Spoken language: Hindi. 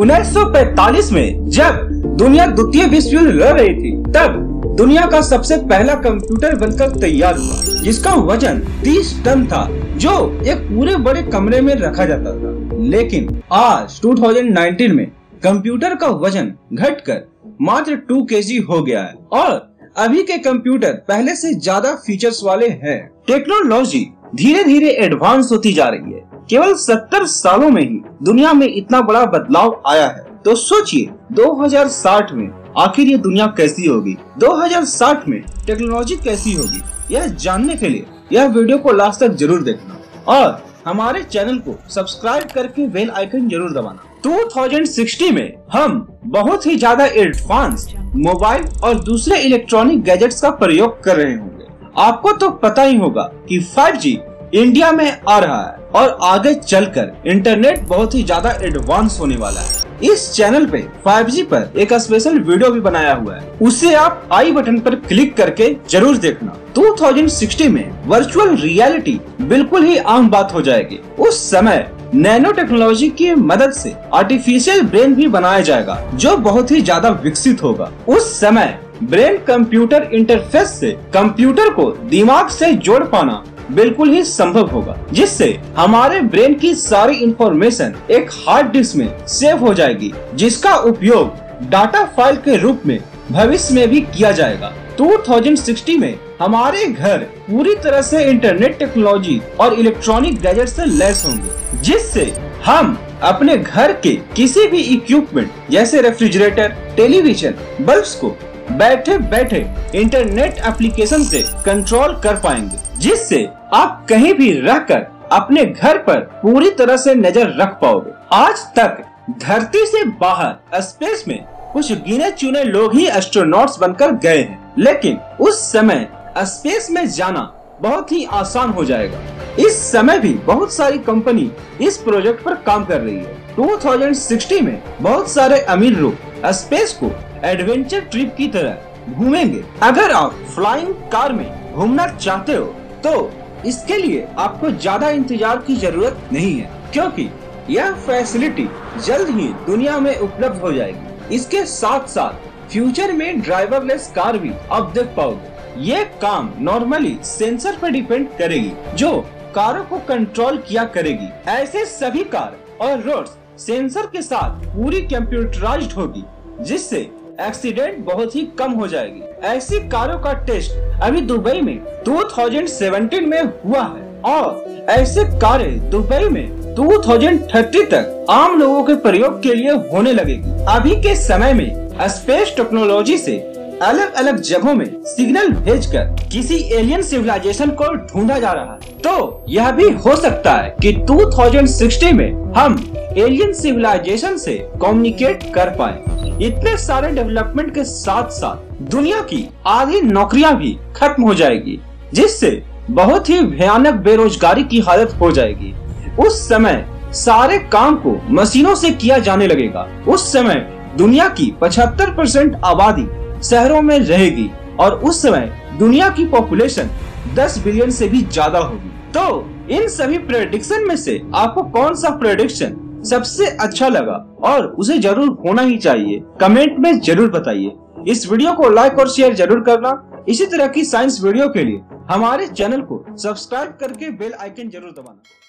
1945 में जब दुनिया द्वितीय विश्व युद्ध लड़ रही थी, तब दुनिया का सबसे पहला कंप्यूटर बनकर तैयार हुआ, जिसका वजन 30 टन था, जो एक पूरे बड़े कमरे में रखा जाता था। लेकिन आज 2019 में कंप्यूटर का वजन घटकर मात्र 2 kg हो गया है और अभी के कंप्यूटर पहले से ज्यादा फीचर्स वाले हैं। टेक्नोलॉजी धीरे धीरे एडवांस होती जा रही है। केवल 70 सालों में ही दुनिया में इतना बड़ा बदलाव आया है, तो सोचिए 2060 में आखिर ये दुनिया कैसी होगी, 2060 में टेक्नोलॉजी कैसी होगी। यह जानने के लिए यह वीडियो को लास्ट तक जरूर देखना और हमारे चैनल को सब्सक्राइब करके बेल आइकन जरूर दबाना। 2060 में हम बहुत ही ज्यादा एडवांस मोबाइल और दूसरे इलेक्ट्रॉनिक गैजेट्स का प्रयोग कर रहे होंगे। आपको तो पता ही होगा कि 5G इंडिया में आ रहा है और आगे चलकर इंटरनेट बहुत ही ज्यादा एडवांस होने वाला है। इस चैनल पे 5G पर एक स्पेशल वीडियो भी बनाया हुआ है, उसे आप आई बटन पर क्लिक करके जरूर देखना। 2060 में वर्चुअल रियलिटी बिल्कुल ही आम बात हो जाएगी। उस समय नैनो टेक्नोलॉजी की मदद से आर्टिफिशियल ब्रेन भी बनाया जाएगा, जो बहुत ही ज्यादा विकसित होगा। उस समय ब्रेन कंप्यूटर इंटरफेस से कंप्यूटर को दिमाग से जोड़ पाना बिल्कुल ही संभव होगा, जिससे हमारे ब्रेन की सारी इंफॉर्मेशन एक हार्ड डिस्क में सेव हो जाएगी, जिसका उपयोग डाटा फाइल के रूप में भविष्य में भी किया जाएगा। 2060 में हमारे घर पूरी तरह से इंटरनेट टेक्नोलॉजी और इलेक्ट्रॉनिक गैजेट से लैस होंगे, जिससे हम अपने घर के किसी भी इक्विपमेंट जैसे रेफ्रिजरेटर, टेलीविजन, बल्ब्स को बैठे बैठे इंटरनेट एप्लीकेशन से कंट्रोल कर पाएंगे, जिससे आप कहीं भी रहकर अपने घर पर पूरी तरह से नजर रख पाओगे। आज तक धरती से बाहर स्पेस में कुछ गिने चुने लोग ही एस्ट्रोनॉट्स बनकर गए हैं, लेकिन उस समय स्पेस में जाना बहुत ही आसान हो जाएगा। इस समय भी बहुत सारी कंपनी इस प्रोजेक्ट पर काम कर रही है। 2060 में बहुत सारे अमीर लोग स्पेस को एडवेंचर ट्रिप की तरह घूमेंगे। अगर आप फ्लाइंग कार में घूमना चाहते हो तो इसके लिए आपको ज्यादा इंतजार की जरूरत नहीं है, क्योंकि यह फैसिलिटी जल्द ही दुनिया में उपलब्ध हो जाएगी। इसके साथ साथ फ्यूचर में ड्राइवरलेस कार भी आप देख पाओगे। ये काम नॉर्मली सेंसर पर डिपेंड करेगी, जो कारों को कंट्रोल किया करेगी। ऐसे सभी कार और रोड्स सेंसर के साथ पूरी कंप्यूटराइज्ड होगी, जिससे एक्सीडेंट बहुत ही कम हो जाएगी। ऐसी कारों का टेस्ट अभी दुबई में 2017 में हुआ है और ऐसे कारें दुबई में 2030 तक आम लोगों के प्रयोग के लिए होने लगेगी। अभी के समय में स्पेस टेक्नोलॉजी से अलग अलग जगहों में सिग्नल भेजकर किसी एलियन सिविलाइजेशन को ढूंढा जा रहा है, तो यह भी हो सकता है कि 2060 में हम एलियन सिविलाइजेशन से कम्युनिकेट कर पाए। इतने सारे डेवलपमेंट के साथ साथ दुनिया की आधी नौकरियां भी खत्म हो जाएगी, जिससे बहुत ही भयानक बेरोजगारी की हालत हो जाएगी। उस समय सारे काम को मशीनों से किया जाने लगेगा। उस समय दुनिया की 75% आबादी शहरों में रहेगी और उस समय दुनिया की पॉपुलेशन 10 बिलियन से भी ज्यादा होगी। तो इन सभी प्रेडिक्शन में से आपको कौन सा प्रेडिक्शन सबसे अच्छा लगा और उसे जरूर होना ही चाहिए, कमेंट में जरूर बताइए। इस वीडियो को लाइक और शेयर जरूर करना। इसी तरह की साइंस वीडियो के लिए हमारे चैनल को सब्सक्राइब करके बेल आइकन जरूर दबाना।